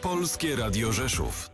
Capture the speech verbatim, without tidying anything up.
Polskie Radio Rzeszów.